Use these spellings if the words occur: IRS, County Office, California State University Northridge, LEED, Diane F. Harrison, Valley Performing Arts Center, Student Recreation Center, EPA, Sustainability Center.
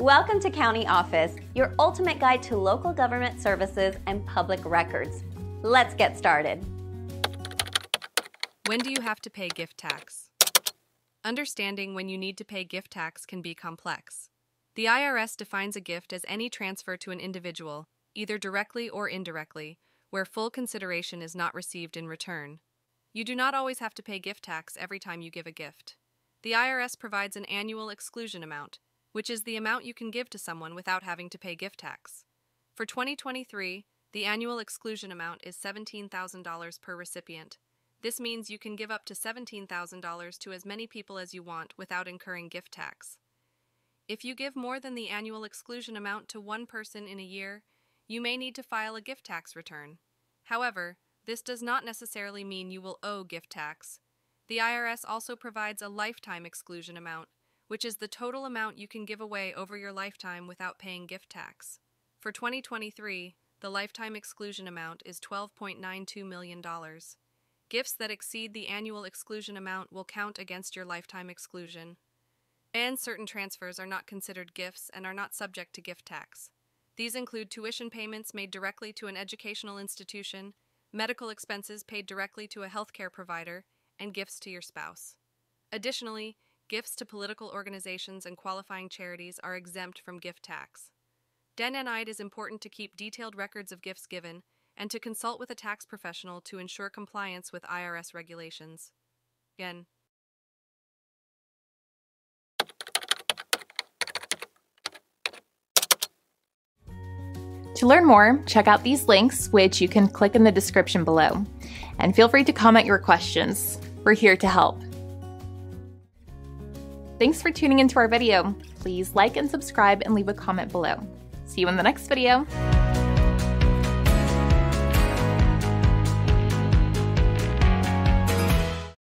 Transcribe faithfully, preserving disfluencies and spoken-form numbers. Welcome to County Office, your ultimate guide to local government services and public records. Let's get started. When do you have to pay gift tax? Understanding when you need to pay gift tax can be complex. The I R S defines a gift as any transfer to an individual, either directly or indirectly, where full consideration is not received in return. You do not always have to pay gift tax every time you give a gift. The I R S provides an annual exclusion amount, which is the amount you can give to someone without having to pay gift tax. For twenty twenty-three, the annual exclusion amount is seventeen thousand dollars per recipient. This means you can give up to seventeen thousand dollars to as many people as you want without incurring gift tax. If you give more than the annual exclusion amount to one person in a year, you may need to file a gift tax return. However, this does not necessarily mean you will owe gift tax. The I R S also provides a lifetime exclusion amount, which is the total amount you can give away over your lifetime without paying gift tax. For twenty twenty-three, the lifetime exclusion amount is twelve point nine two million dollars. Gifts that exceed the annual exclusion amount will count against your lifetime exclusion. And certain transfers are not considered gifts and are not subject to gift tax. These include tuition payments made directly to an educational institution, medical expenses paid directly to a healthcare provider, and gifts to your spouse. Additionally, gifts to political organizations and qualifying charities are exempt from gift tax. Den and I D is important to keep detailed records of gifts given and to consult with a tax professional to ensure compliance with I R S regulations. Again, to learn more, check out these links, which you can click in the description below. And feel free to comment your questions. We're here to help. Thanks for tuning into our video. Please like and subscribe and leave a comment below. See you in the next video.